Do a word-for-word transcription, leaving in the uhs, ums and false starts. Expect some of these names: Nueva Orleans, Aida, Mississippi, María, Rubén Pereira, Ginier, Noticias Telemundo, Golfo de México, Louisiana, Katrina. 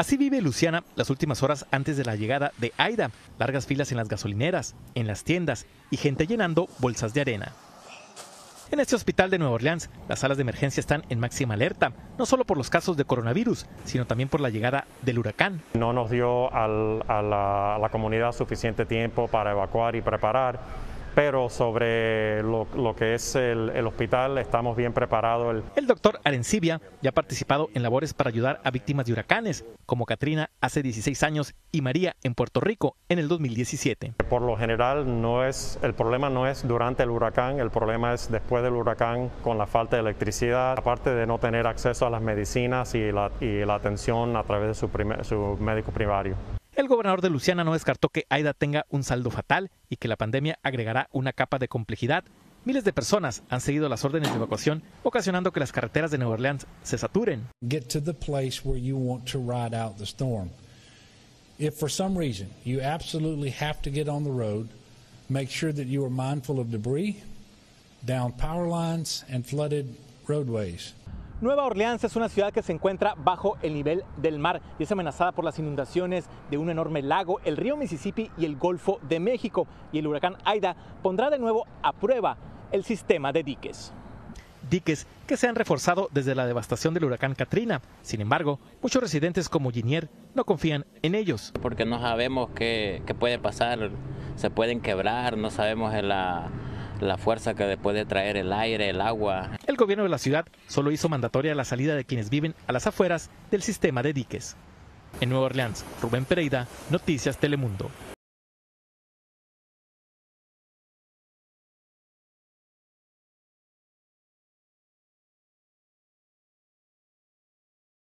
Así vive Luciana las últimas horas antes de la llegada de Aida. Largas filas en las gasolineras, en las tiendas y gente llenando bolsas de arena. En este hospital de Nueva Orleans, las salas de emergencia están en máxima alerta, no solo por los casos de coronavirus, sino también por la llegada del huracán. No nos dio al, a, la, a la comunidad suficiente tiempo para evacuar y preparar, pero sobre lo, lo que es el, el hospital estamos bien preparados. El... el doctor Arencibia ya ha participado en labores para ayudar a víctimas de huracanes, como Katrina hace dieciséis años y María en Puerto Rico en el dos mil diecisiete. Por lo general no es, el problema no es durante el huracán, el problema es después del huracán con la falta de electricidad, aparte de no tener acceso a las medicinas y la, y la atención a través de su, primer, su médico primario. El gobernador de Luisiana no descartó que Aida tenga un saldo fatal y que la pandemia agregará una capa de complejidad. Miles de personas han seguido las órdenes de evacuación, ocasionando que las carreteras de Nueva Orleans se saturen. Get to the place where you want to ride out the storm. If for some reason you absolutely have to get on the road, make sure that you are mindful of debris, downed power lines and flooded roadways. Nueva Orleans es una ciudad que se encuentra bajo el nivel del mar y es amenazada por las inundaciones de un enorme lago, el río Mississippi y el Golfo de México. Y el huracán Aida pondrá de nuevo a prueba el sistema de diques. Diques que se han reforzado desde la devastación del huracán Katrina. Sin embargo, muchos residentes como Ginier no confían en ellos. Porque no sabemos qué, qué puede pasar, se pueden quebrar, no sabemos la... la fuerza que puede traer el aire, el agua. El gobierno de la ciudad solo hizo mandatoria la salida de quienes viven a las afueras del sistema de diques. En Nueva Orleans, Rubén Pereira, Noticias Telemundo.